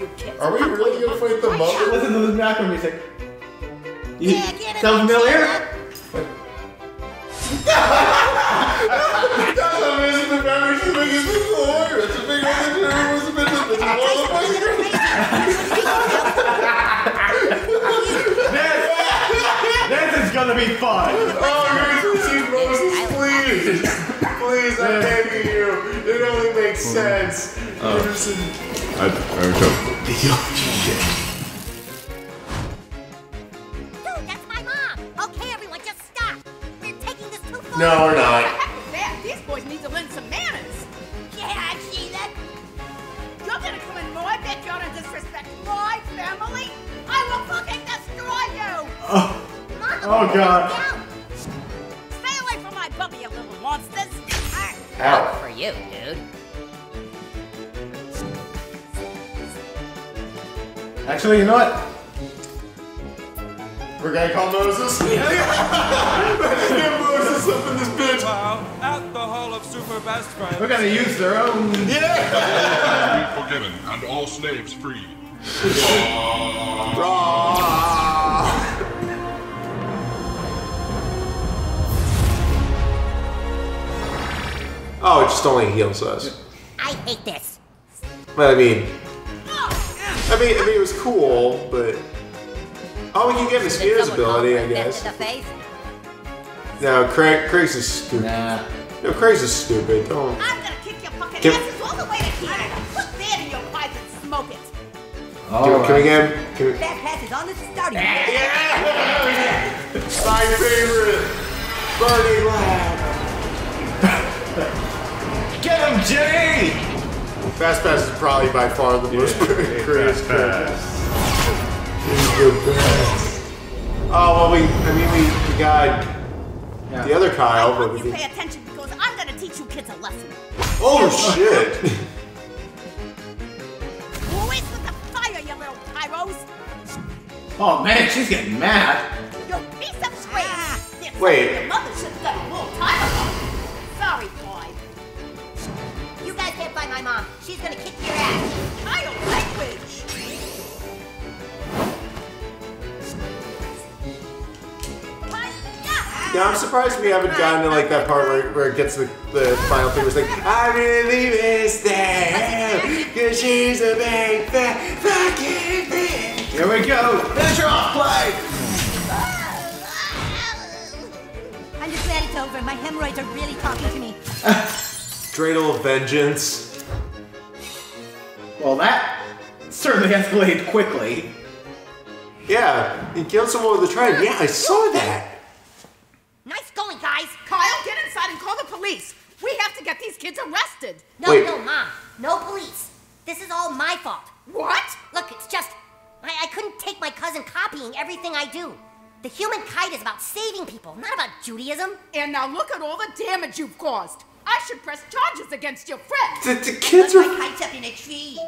your kids. Are we really gonna fight the mother? Listen to this background music. Yeah, get it. Sound familiar? That's amazing. The background music is the floor. It's a big one. It's a big one. This is gonna be fun. Oh, Gracie Moses, please. Please, I'm begging you. It only makes sense. Anderson. I'm joking. Yo, shit. Dude, that's my mom. Okay, everyone, just stop. We're taking this too far. No, we're not. Man, these boys need to learn some manners. Yeah, I see that. You're gonna come in my backyard and disrespect my family? I will fucking destroy you. Oh, Mom, oh God. Down. Stay away from my puppy, you little monsters. Out for you, dude. Actually, you know what? We're gonna call Moses. Moses up in this bitch. Wow, at the Hall of Super Best Friends. We're gonna use their own. Yeah. Be forgiven and all slaves freed. Oh, it just only heals us. I hate this. But I mean, it was cool, but oh, we can give his heals ability, I guess. No, Craig's is stupid. Nah. No, Craig's is stupid. Don't. I'm gonna kick your fucking asses all the way to here. Put that in your pipe and smoke it. Oh. Can we get him? Can we? That pass is on the starting. Yeah. My favorite, Bernie Lab. Get him, Jimmy! Fast Pass is probably by far the most crazy. Oh, well, we got the other Kyle. I hope you pay attention because I'm gonna teach you kids a lesson. Oh, shit! Who is with the fire, you little pyros? Oh, man, she's getting mad. Yo, piece of square. Wait. Your mother should have done a long time ago. By my mom. She's gonna kick your ass. Kyle, language! Yeah, I'm surprised we haven't gotten to like that part where it gets the final thing. It's like, I really miss them, cause she's a big fat fucking bitch. Here we go. Finish her off, play! I'm just glad it's over. My hemorrhoids are really talking to me. Dreidel of Vengeance. Well, that certainly escalated quickly. Yeah, he killed someone with a trident. Yeah, I saw that. Nice going, guys. Kyle, get inside and call the police. We have to get these kids arrested. No, wait. No, Mom. No police. This is all my fault. What? Look, it's just, I couldn't take my cousin copying everything I do. The human kite is about saving people, not about Judaism. And now look at all the damage you've caused. I should press charges against your friend. The kids are. My kite's up in a tree.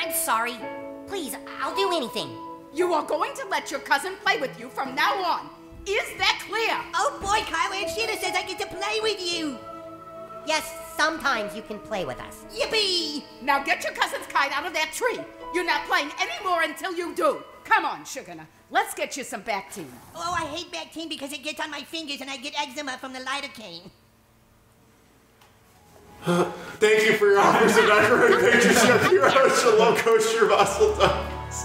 I'm sorry. Please, I'll do anything. You are going to let your cousin play with you from now on. Is that clear? Oh boy, Kyle, and Sheena says I get to play with you. Yes, sometimes you can play with us. Yippee! Now get your cousin's kite out of that tree. You're not playing anymore until you do. Come on, Sugarna. Let's get you some Bactine. Oh, I hate Bactine because it gets on my fingers and I get eczema from the lidocaine. Thank you for your offers and decorating pictures of your host, Loco Shervassel Times.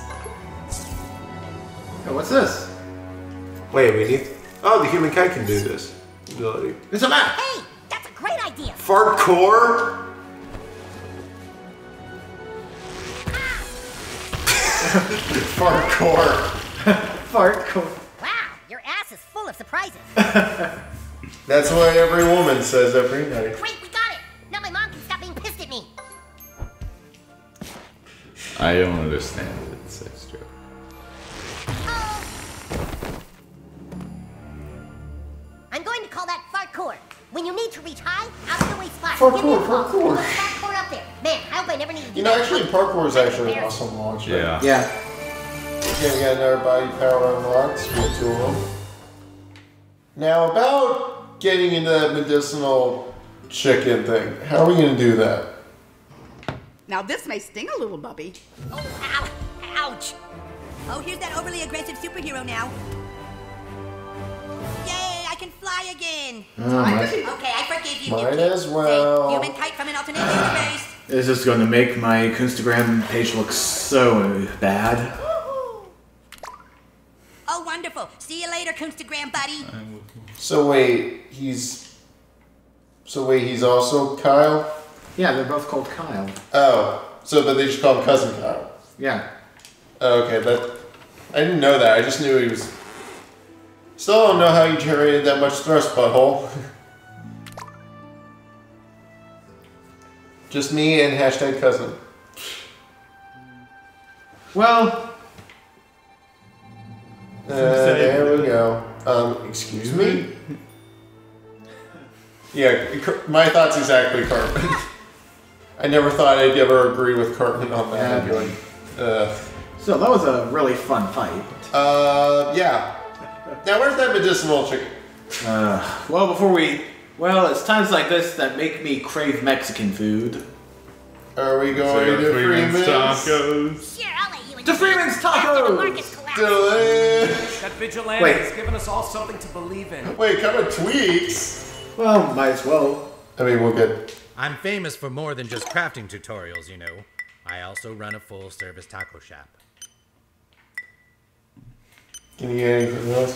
Hey, what's this? Wait, we need. Oh, the human kite can do this ability. It's a map! Hey, that's a great idea! Fartcore? Ah. Fartcore. Fartcore. Wow, your ass is full of surprises. That's what every woman says every night. Great. I don't understand it. It's a joke. I'm going to call that Fartcore. When you need to reach high, out of the way spot. Fartcore. Fartcore up there. Man, I hope I never need to do that. Actually, parkour is actually an awesome launch. Right? Yeah. Yeah. Okay, we got another body power on the rocks. We got two of them. Now, about getting into that medicinal chicken thing, how are we going to do that? Now this may sting a little, Bubby. Oh, ow, ouch. Oh, here's that overly aggressive superhero now. Yay, I can fly again. Okay, I forgive you. Might as well. Human kite from an alternate universe. This is going to make my Instagram page look so bad. Oh, wonderful. See you later, Kunstagram buddy. So wait, he's also Kyle? Yeah, they're both called Kyle. Oh, so but they just call him Cousin Kyle. Yeah. Oh, okay, but I didn't know that. I just knew he was. Still don't know how you generated that much thrust, butthole. Just me and hashtag cousin. Well. There we go. Excuse me? Yeah, my thoughts exactly, Cartman. I never thought I'd ever agree with Cartman on that. Yeah. So that was a really fun fight. Yeah. Now where's that medicinal chicken? Well, it's times like this that make me crave Mexican food. Are we going to Freeman's Tacos? Sure, I'll let you to Freeman's Tacos! That vigilante has given us all something to believe in. Wait, come and tweets? Well, might as well. I mean, we'll get... I'm famous for more than just crafting tutorials, you know. I also run a full-service taco shop. Can you get anything else?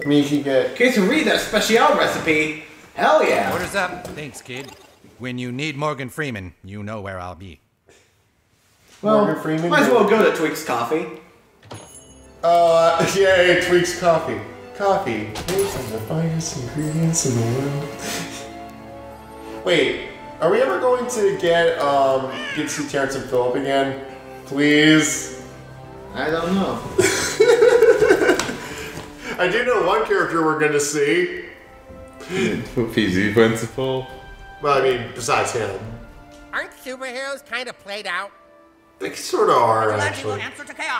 I mean, you can get... Quesarita special recipe. Hell yeah. Order's up. Thanks, kid. When you need Morgan Freeman, you know where I'll be. Well, Morgan Freeman, might as well go to Tweak's Coffee. Yay, Tweak's Coffee. Coffee made from the finest ingredients in the world. Wait, are we ever going to get to see Terrence and Phillip again? Please? I don't know. I do know one character we're going to see. PZ Principal. Well, I mean, besides him. Aren't superheroes kind of played out? They sort of are, actually.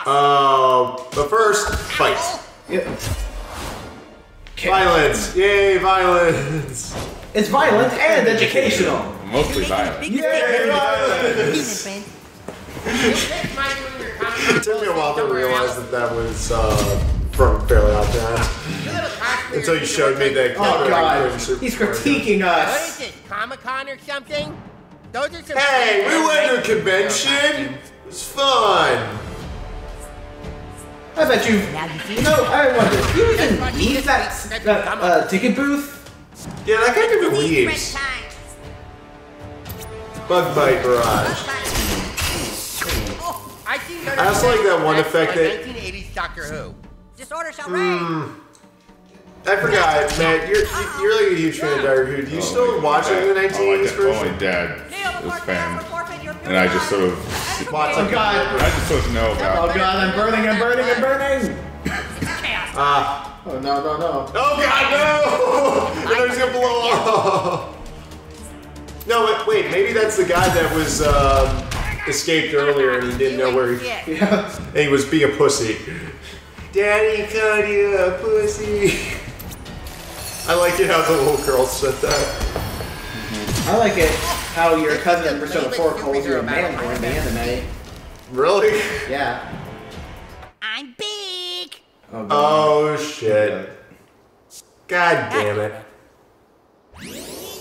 But first, fights. Yeah. Violence! Yay, violence! It's violent and educational. Mostly violent. Yay, violence! It took me a while to realize that that was from Fairly Odd Parents. Until you showed me that. Oh God! He's critiquing us. What is this, Comic-Con or something? Those are some hey, we went to a convention. It was fun. I bet you. No, I wonder. You even need that ticket booth? Yeah, that kind of leaves. Bug Bite Garage. I also like that one effect that. 1980s Doctor Who. Disorder shall reign. I forgot, Matt. You're like a huge fan of Doctor Who. Do you still watch it in the 1980s version? Oh, my dad was a fan. And I just sort of... Oh God! I just sort of know about... Oh God, I'm burning, I'm burning, I'm burning! Oh no, no, no. Oh God, no! I know he's gonna blow up! No, wait, maybe that's the guy that was, escaped earlier and he didn't know where he... Yeah. And he was being a pussy. Daddy called you a pussy. I like it how the little girl said that. I like it how your cousin in Persona 4 calls you a man in the anime. Really? Yeah. I'm big! Oh, oh shit. God damn it.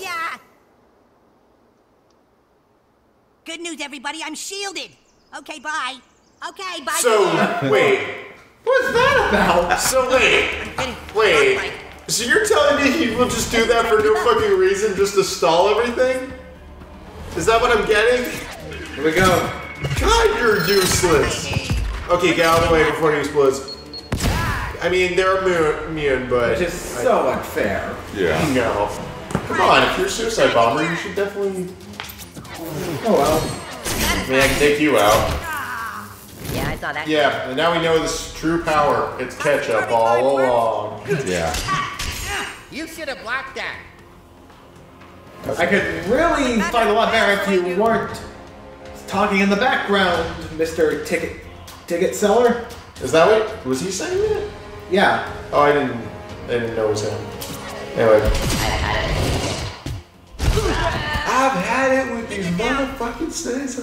Yeah. Good news, everybody. I'm shielded. Okay, bye. Okay, bye. So, wait. What's that about? So, wait. So you're telling me he will just do that for no fucking reason, just to stall everything? Is that what I'm getting? Here we go. God, you're useless. Okay, get out of the way before he explodes. I mean, they're immune, but... Which is so unfair. Yeah. No. Come on, if you're a suicide bomber, you should definitely... Oh, well. I mean, I can take you out. Yeah, I saw that. Yeah, and now we know this true power. It's ketchup all along. Yeah. You should have blocked that. I could really fight a lot better if you weren't talking in the background, Mr. Ticket Seller. Is that what? Was he saying that? Yeah. Oh, I didn't know it was him. Anyway. I've had it with you these motherfucking snakes.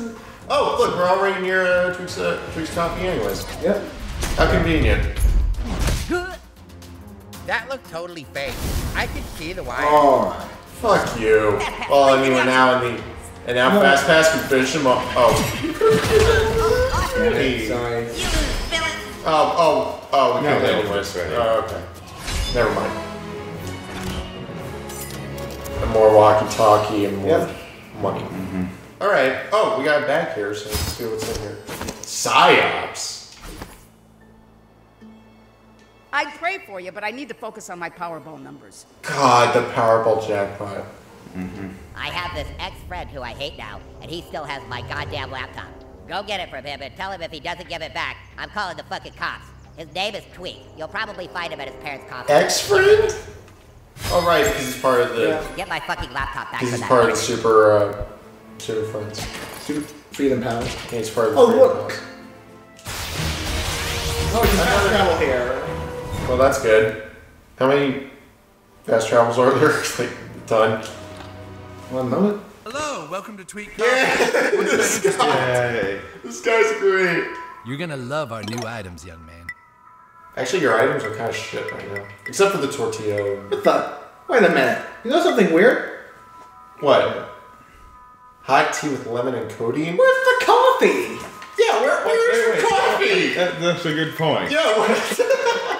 Oh, look, we're already near Twix Toffee anyways. Yep. How convenient. Good. That looked totally fake. I could see the wire. Oh, fuck you. Well, I mean, we're now in the... And now Fast Pass can finish him up. Oh. Hey. Sorry. Oh, we can't label this right here. Oh, okay. Never mind. And more walkie-talkie and more money. Mm-hmm. All right. Oh, we got it back here, so let's see what's in here. Psyops. I'd pray for you, but I need to focus on my Powerball numbers. God, the Powerball jackpot. Mm-hmm. I have this ex-friend who I hate now, and he still has my goddamn laptop. Go get it from him and tell him if he doesn't give it back, I'm calling the fucking cops. His name is Tweak. You'll probably find him at his parents' coffee. Ex-friend? Oh, right, because he's part of the... Yeah. Get my fucking laptop back. He's part of Super, Super Friends. Super Freedom Pound. Yeah, he's part of the Freedom Pound. Look! Oh, you fast travel here. Well, that's good. How many fast travels are there? Like, a ton. One moment. Hello, welcome to Tweak. This guy's great. You're gonna love our new items, young man. Actually, your items are kind of shit right now. Except for the tortilla. What the? Wait a minute. You know something weird? What? Hot tea with lemon and codeine? Where's the coffee? Yeah, where's the coffee? That's a good point. Yeah,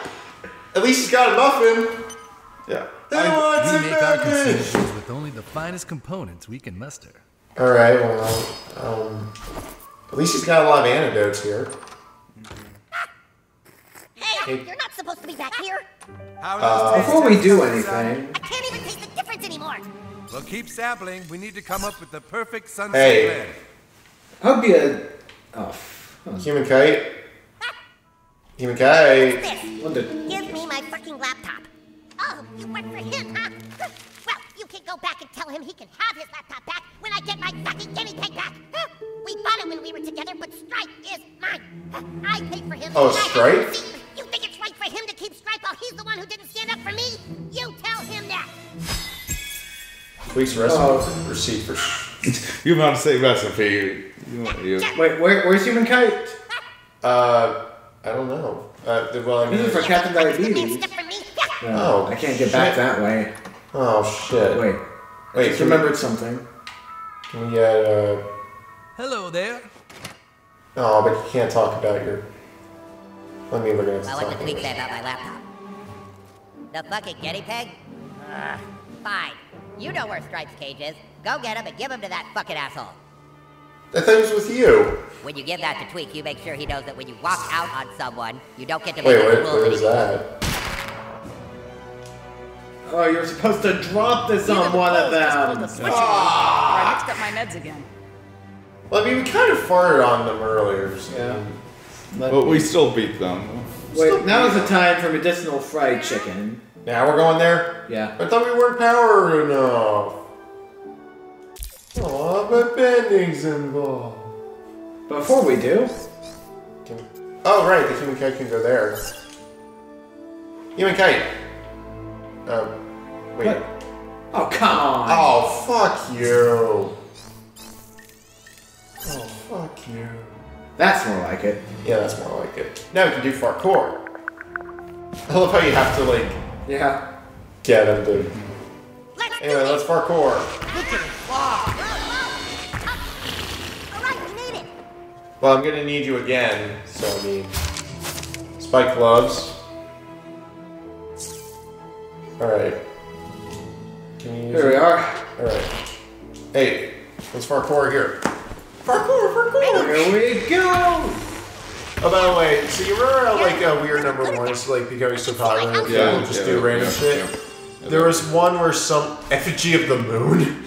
at least he's got a muffin. Yeah. We make our concessions with only the finest components we can muster. All right. Well, at least he's got a lot of antidotes here. Hey, you're not supposed to be back here. Before we do anything, I can't even taste the difference anymore. Well, keep sampling. We need to come up with the perfect sunset plan. I'll be a human kite. Human kite. Give me my fucking laptop. Oh, you work for him, huh? Well, you can go back and tell him he can have his laptop back when I get my fucking guinea pig back. Huh? We bought it when we were together, but Stripe is mine. I paid for him. Oh, Stripe? You think it's right for him to keep Stripe while he's the one who didn't stand up for me? You tell him that. Please receipt for... You're about to say recipe. Wait, where's Human Kite? I don't know. Well, I mean... This is for Captain Diabetes. No, I can't get back that way. Oh, shit. Wait, I just remembered something. Can we get, Hello there. Oh, but you can't talk about your... Let me look at this. I want to tweet that about my laptop. The fucking guinea pig? Fine. You know where Stripe's cage is. Go get him and give him to that fucking asshole. That thing's with you. When you give that to Tweak, you make sure he knows that when you walk out on someone, you don't get to make the rules. Where is that? Oh, you're supposed to drop this on one of them. I mixed up my meds again. Well, I mean, we kind of farted on them earlier. So. Yeah. But we still beat them. Wait, now's the time for medicinal fried chicken. Now we're going there? Yeah. I thought we weren't power enough. Oh, but bending's involved. Before we do. Oh, right, the human kite can go there. Human kite. Wait. What? Oh, come on! Oh, fuck you! Oh, fuck you. That's more like it. Yeah, that's more like it. Now we can do parkour. I love how you have to, like... Yeah. Get him, dude. Anyway, let's parkour. Well, I'm gonna need you again, so I mean... Spike gloves. Alright. Here we are. Alright. Hey, let's parkour here. Parkour! Here we go! Oh, by the way, so you remember how, like, we were #1, it's like becoming so popular and people just do random shit? Yeah. There was one where some effigy of the moon.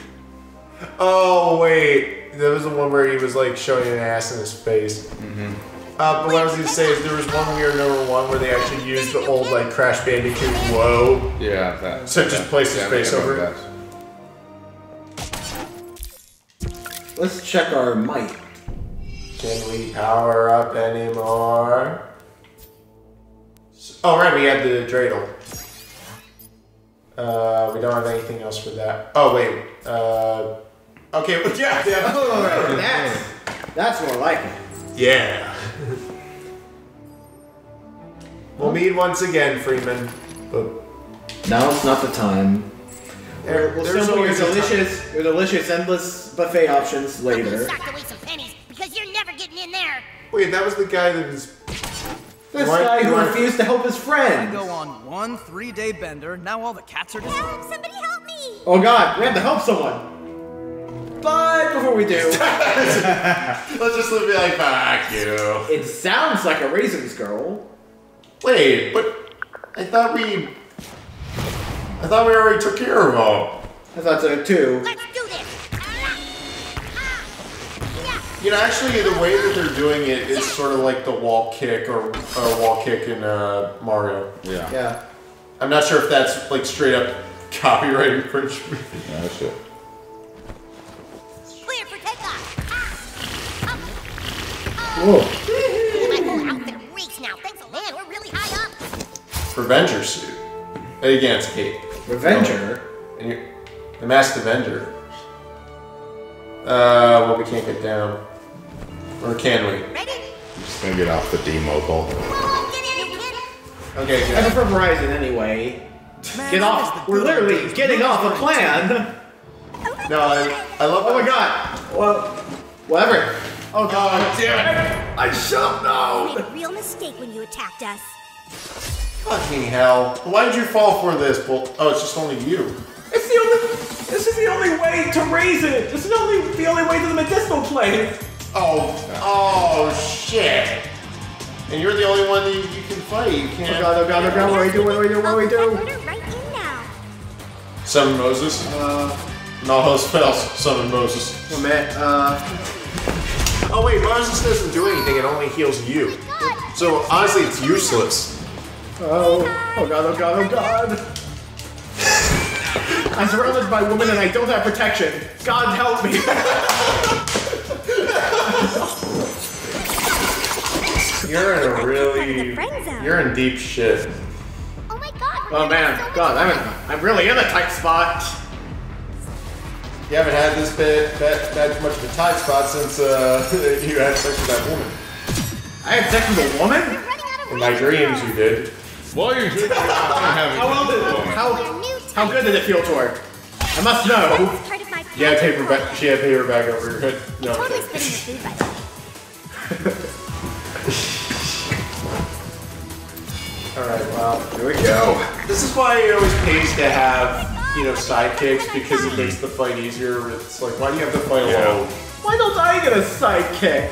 Oh, wait. There was the one where he was, like, showing an ass in his face. Mm-hmm. But what I was going to say is there was one weird #1 where they actually used the old, like, Crash Bandicoot low. Yeah, that. So just place his face over it. Let's check our might. Can we power up anymore? Oh, right, we had the dreidel. We don't have anything else for that. Oh, wait. Okay, well, yeah. Oh, that's more like it. Yeah. We'll meet once again, Freeman. But now's not the time. There's always your delicious endless buffet options later. Stocked away some pennies because you're never getting in there. Wait, that was the guy that was. This guy who refused to help his friend. I go on 1 3-day bender. Now all the cats are. Help! Somebody help me! Oh God, we have to help someone. But before we do, let's just be like, fuck you. It sounds like a Raisins Girl. Wait, but I thought we already took care of all. I thought so too. Let's do this. You know, actually, the way that they're doing it is sort of like the wall kick or wall kick in Mario. Yeah. Yeah. I'm not sure if that's like straight up copyright infringement. Yeah, that's it. Whoa. My whole outfit reeks now. Thanks, man. We're really high up. Revenger suit. And again, it's Kate. Revenger? And you're the Masked Avenger. Well, we can't get down. Or can we? Ready? I'm just gonna get off the D-Mobile. Okay, good. I prefer Verizon anyway. Man, get off. We're literally getting off a plan. No, I love. Oh my God. Well, whatever. Oh God! Oh, damn it! I shall know. You made a real mistake when you attacked us. Fucking hell! Why did you fall for this? Well, oh, it's just only you. It's the only. This is the only way to raise it. This is the only way to the medicinal place. Oh shit! And you're the only one that you can fight. You can't. Oh God! What do we do? We're right in now. Summon Moses. And all those spells. Summon Moses. Oh man. Oh wait, Moses doesn't do anything, it only heals you. So honestly, it's useless. Oh God. I'm surrounded by women and I don't have protection. God help me. You're in deep shit. Oh my God. Oh man, God, I'm really in a tight spot. You haven't had this bit that much of a tight spot since you had sex with that woman. I had sex with a woman? In my dreams, you did. Well, you did. How good did it feel to her? I must know. Yeah, she had paper back over her head. No. All right. Well, here we go. This is why it always pays to have, you know, sidekicks, because it makes the fight easier. It's like, why do you have to fight alone? Why don't I get a sidekick?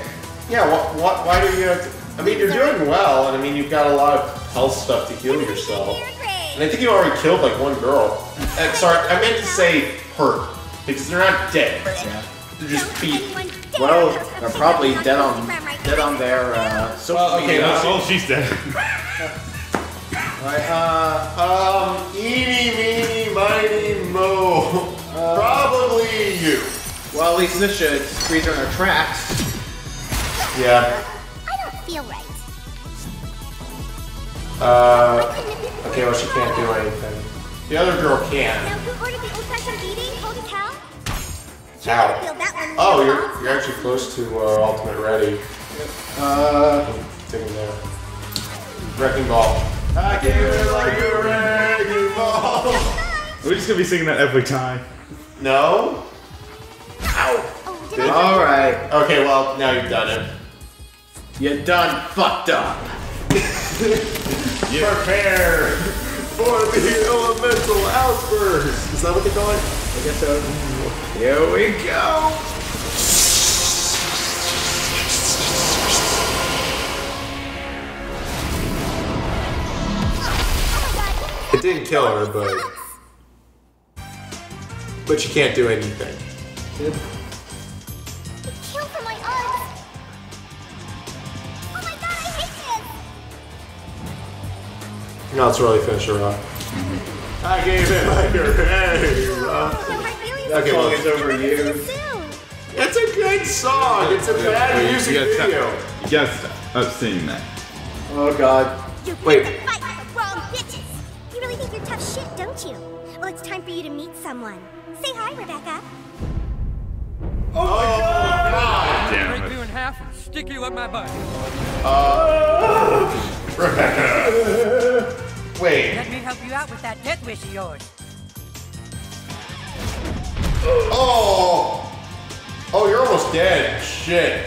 Yeah, why do you have to? I mean, you're doing well, and I mean, you've got a lot of health stuff to heal yourself. And I think you already killed, like, one girl. And, sorry, I meant to say her, because they're not dead. Yeah. They're just beat. Well, they're probably dead on their, well, okay, well, she's dead. Alright, eeny, meeny, miny, moe. Probably you. Well, at least this should freeze on our tracks. Yeah. I don't feel right. Okay, well, she can't do anything. The other girl can. Now, who ordered the old-fashioned beating? Holy cow? Ow. Oh, you're actually close to, Ultimate Ready. Take him there. Wrecking Ball. I give it like a wrecking ball. We're just gonna be singing that every time. No? Ow! Oh, alright. Okay, well, now you've done it. You're done fucked up. You prepare for the elemental outburst. Is that what they call it? I guess so. Here we go. It didn't kill her, but she can't do anything. It killed from my arms. Oh my God, I hate this. No, let's really finish her off. I gave it like a red rock. Okay, well, it's over you. It's a good song. It's a bad music video. You gotta stop singing that. Oh God. Wait. You're tough shit, don't you? Well, it's time for you to meet someone. Say hi, Rebecca. Oh my God! Damn it. Break you in half and stick you up my butt. Rebecca. Wait. Let me help you out with that death wish of yours. Oh. Oh, you're almost dead. Shit.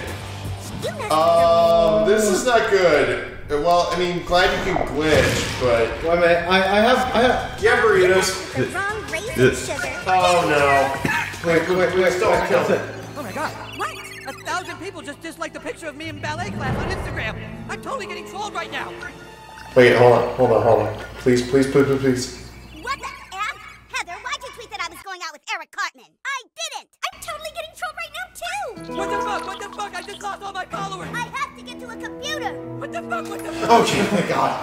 This is not good. Well, I mean, glad you can glitch, but well, I have. Yeah, burritos. The wrong raisin sugar. Oh no! Wait! Stop! Oh my God! What? 1,000 people just disliked the picture of me in ballet class on Instagram. I'm totally getting trolled right now. Wait, hold on! Please! What the F, Heather? Why'd you tweet that I was going out with Eric Cartman? I didn't. I'm totally getting trolled right now too. What the fuck? I just lost all my followers. I have to get to a computer. What the fuck? Oh, gee, my God.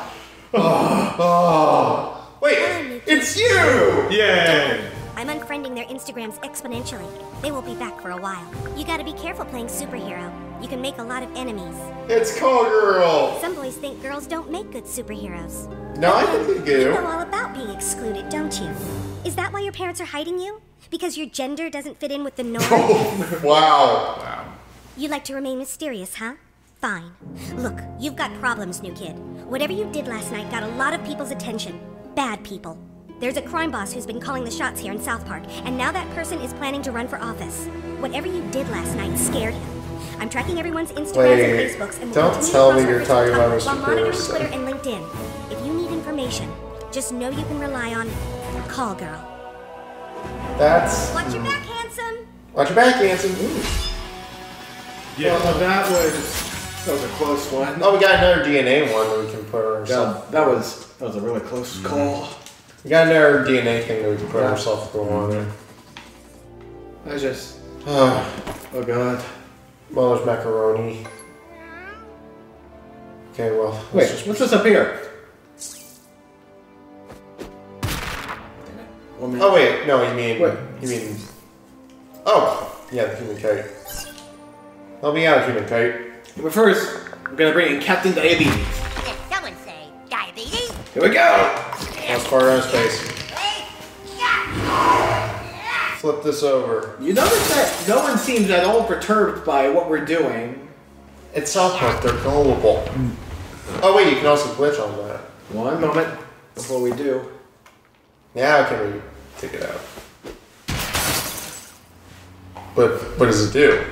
Oh. Wait, it's you! Yay! I'm unfriending their Instagrams exponentially. They won't be back for a while. You gotta be careful playing superhero. You can make a lot of enemies. It's Call Girl! Some boys think girls don't make good superheroes. No, I think they do. You know all about being excluded, don't you? Is that why your parents are hiding you? Because your gender doesn't fit in with the norm? Oh, wow. You like to remain mysterious, huh? Fine. Look, you've got problems, new kid. Whatever you did last night got a lot of people's attention. Bad people. There's a crime boss who's been calling the shots here in South Park, and now that person is planning to run for office. Whatever you did last night scared him. I'm tracking everyone's Instagrams and Facebooks, and don't tell me you're talking about Mr. Pearson. Monitor Twitter and LinkedIn. If you need information, just know you can rely on Call Girl. That's. Watch your back, handsome. Ooh. Yeah, well, that was. That was a close one. Oh, we got another DNA one that we can put on ourselves. Yeah, that was a really close call. We got another DNA thing that we can put ourselves on there. I just... oh, God. Mother's macaroni. Okay, well... Wait, what's this up here? Oh, wait. No, you mean... What? You mean... Oh! Yeah, the human kite. Help me out, human kite. But first, we're gonna bring in Captain Diabetes. Did someone say diabetes? Here we go! That's far out of space. Flip this over. You notice that no one seems at all perturbed by what we're doing. It's South Park, they're gullible. Oh wait, you can also glitch on that. One moment before we do. Now can we take it out? But what does it do?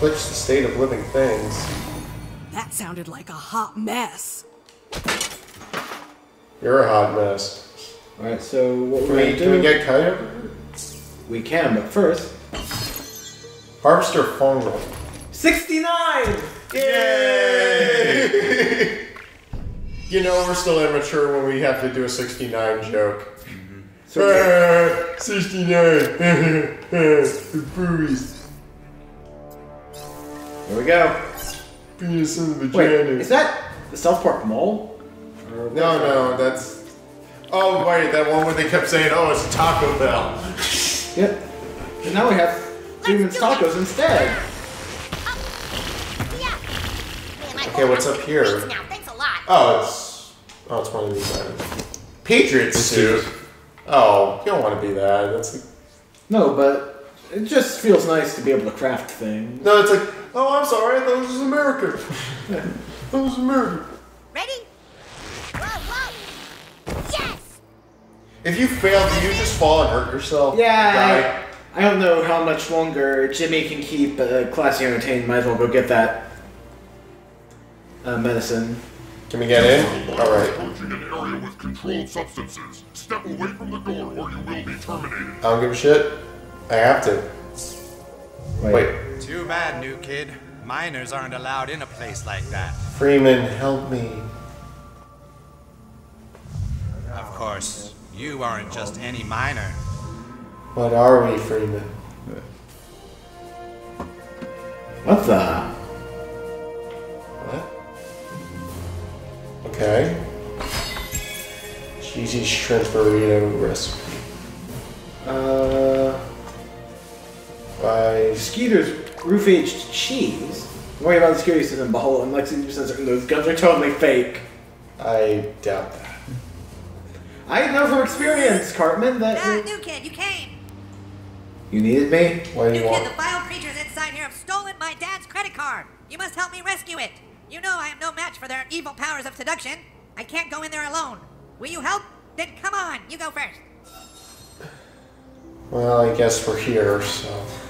Glitch the state of living things. That sounded like a hot mess. You're a hot mess. Alright, so what we're gonna do... Can we get Kaya? We can, but first... Harvester Fungal. 69! Yay! You know we're still immature when we have to do a 69 joke. Mm-hmm. So 69! Breweries. Here we go. Penis and vagina. Wait, is that the South Park Mall? No, that's... Oh, wait, that one where they kept saying, oh, it's Taco Bell. Yep. And now we have Demon Tacos instead. Okay, what's up here? Oh, it's one of these items. Patriot suit. Oh, you don't want to be that. That's... No, but it just feels nice to be able to craft things. No, it's like... Oh, I'm sorry. I thought this was America. Ready? Whoa. Yes! If you fail, do you just fall and hurt yourself? Yeah. I don't know how much longer Jimmy can keep classy entertained. Might as well go get that medicine. Can we get in? All right. Approaching an area with controlled substances. Step away from the door, or you will be terminated. I don't give a shit. I have to. Wait. Too bad, new kid. Minors aren't allowed in a place like that. Freeman, help me. Of course, you aren't just any minor. What are we, Freeman? What the? What? Okay. Cheesy shrimp burrito recipe. By Skeeter's roof-aged cheese. Don't worry about the security system, Bahol, and Lexi certain those guns are totally fake. I doubt that. I know from experience, Cartman, that new kid, you came. You needed me? What do you want? The vile creatures inside here have stolen my dad's credit card. You must help me rescue it. You know I am no match for their evil powers of seduction. I can't go in there alone. Will you help? Then come on, you go first. Well, I guess we're here, so...